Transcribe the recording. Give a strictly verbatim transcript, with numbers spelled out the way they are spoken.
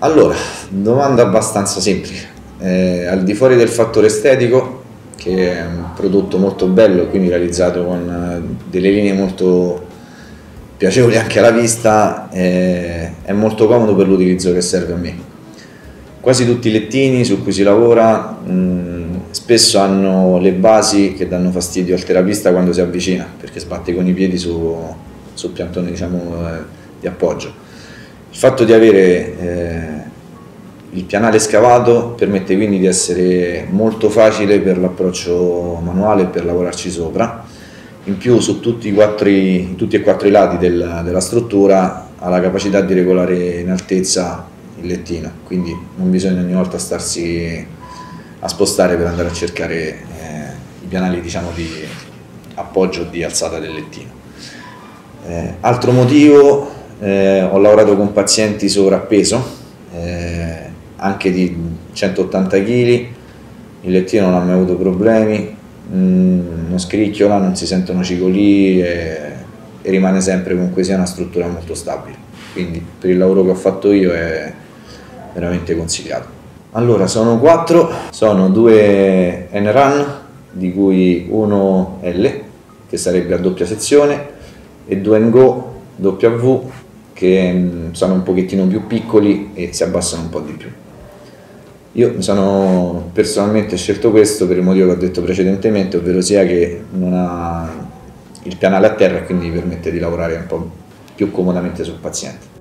Allora, domanda abbastanza semplice, eh, al di fuori del fattore estetico, che è un prodotto molto bello e quindi realizzato con delle linee molto piacevoli anche alla vista, eh, è molto comodo per l'utilizzo che serve a me. Quasi tutti i lettini su cui si lavora mh, spesso hanno le basi che danno fastidio al terapista quando si avvicina, perché sbatte con i piedi su, su piantone, diciamo, eh, di appoggio. Il fatto di avere eh, il pianale scavato permette quindi di essere molto facile per l'approccio manuale e per lavorarci sopra. In più, su tutti, i quattro, tutti e quattro i lati del, della struttura ha la capacità di regolare in altezza il lettino, quindi non bisogna ogni volta starsi a spostare per andare a cercare eh, i pianali, diciamo, di appoggio o di alzata del lettino. Eh, altro motivo, eh, ho lavorato con pazienti sovrappeso, eh, anche di centottanta chili, il lettino non ha mai avuto problemi, mh, non scricchiola, non si sentono cicoli e, e rimane sempre, comunque sia, una struttura molto stabile. Quindi per il lavoro che ho fatto io è veramente consigliato. Allora, sono quattro, sono due N-Run, di cui uno L, che sarebbe a doppia sezione, e due N-Go W, che sono un pochettino più piccoli e si abbassano un po' di più. Io mi sono personalmente scelto questo per il motivo che ho detto precedentemente, ovvero sia che non ha il pianale a terra e quindi permette di lavorare un po' più comodamente sul paziente.